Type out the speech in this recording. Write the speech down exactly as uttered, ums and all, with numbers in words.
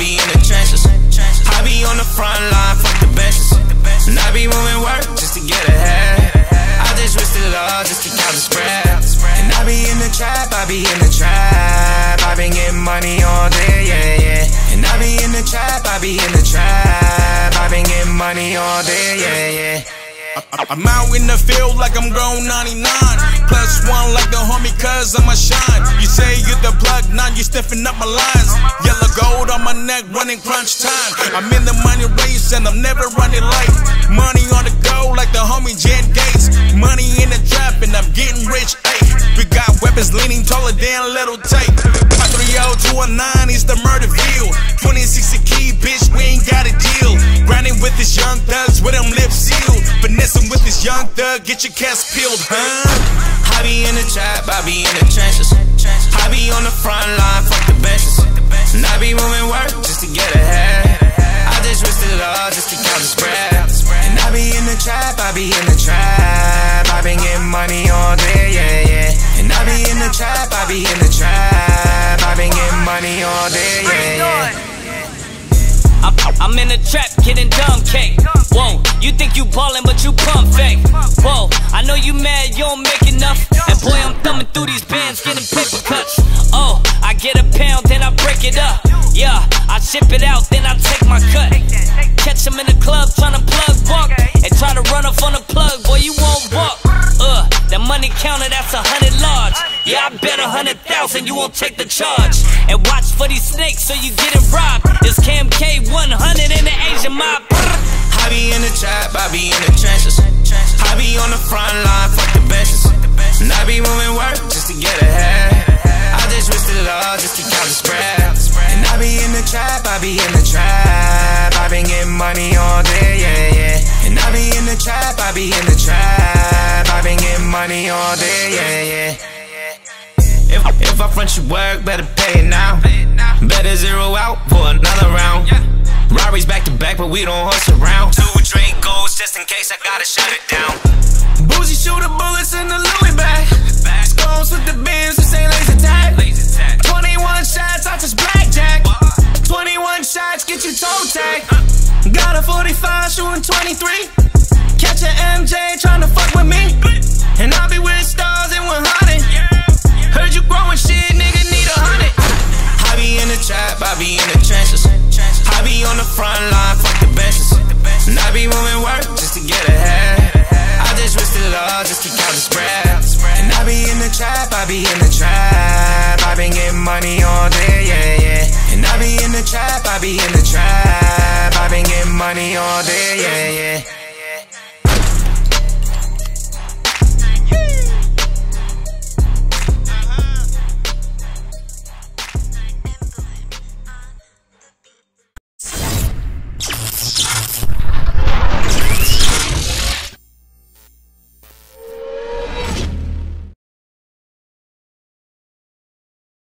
be in the trenches. I be on the front line, fuck the benches. And I be moving work just to get ahead. I just risk the law just to count the spread. And I be in the trap, I be in the trap. I been getting money all day, yeah, yeah. And I be in the trap, I be in the trap. I been getting money all day, yeah, yeah. I'm out in the field like I'm grown ninety-nine. Plus one like the homie, cause I'ma shine. You say you the plug, now you stiffen up my lines. Yellow gold on my neck, running crunch time. I'm in the money race and I'm never running late. Money on the go like the homie Jin Gates. Money in the trap and I'm getting rich, ayy. We got weapons leaning taller than little tape. My three oh two one nine is the murder field. twenty sixty key, bitch, we ain't got a deal. Grinding with this young thugs with them lips sealed. Finessing with this young thug, get your cast peeled, huh? I be in the trap, I be in the trenches. I be on the front line, fuck the benches. And I be moving work just to get ahead. I just risk it all just to count the spread. And I be in the trap, I be in the trap. I been getting money all day, yeah, yeah. And I be in the trap, I be in the trap. I been getting money all day, yeah, yeah. I'm, I'm in the trap, getting dumb cake. Whoa, you think you ballin', but you pump fake. Whoa, I know you mad, you don't make enough. And boy, I'm thumbing through these bands, getting paper cuts. Oh, I get a pound, then I break it up. Yeah, I ship it out, then I take my cut. Catch him in the club, tryna plug walk. And try to run up on the plug, boy, you won't walk. Uh, that money counter, that's a hundred large. Yeah, I bet a hundred thousand, you won't take the charge. And watch for these snakes, so you get it robbed. This Cam K one hundred in the Asian mob. I be in the trap, I be in the trenches. I be on the front line, fuck the benches. And I be moving work just to get ahead. I just risk it all just to count the spread. And I be in the trap, I be in the trap. I been getting money all day, yeah, yeah. And I be in the trap, I be in the trap. I been getting money all day, yeah, yeah. If, if I front you work, better pay it now. Better zero out for another round. Robberies back to back, but we don't horse around. Two drink goals just in case I gotta shut it down. Boozy shoot the bullets in the Louis bag. Scones with the beams, this ain't laser tag. twenty-one shots, I just blackjack. twenty-one shots, get you toe tag. Got a forty-five, shooting twenty-three. Catch a M J, tryna fuck with me. And I'll be with stars and one hundred. Heard you growing shit, nigga, need a hundred. I be in the trap, I be in the trenches. I be on the front line, fuck the benches. And I be moving work just to get ahead. I just risk it all just to count the spread. And I be in the trap, I be in the trap. I been getting money all day, yeah, yeah. And I be in the trap, I be in the trap. I been getting money all day, yeah, yeah.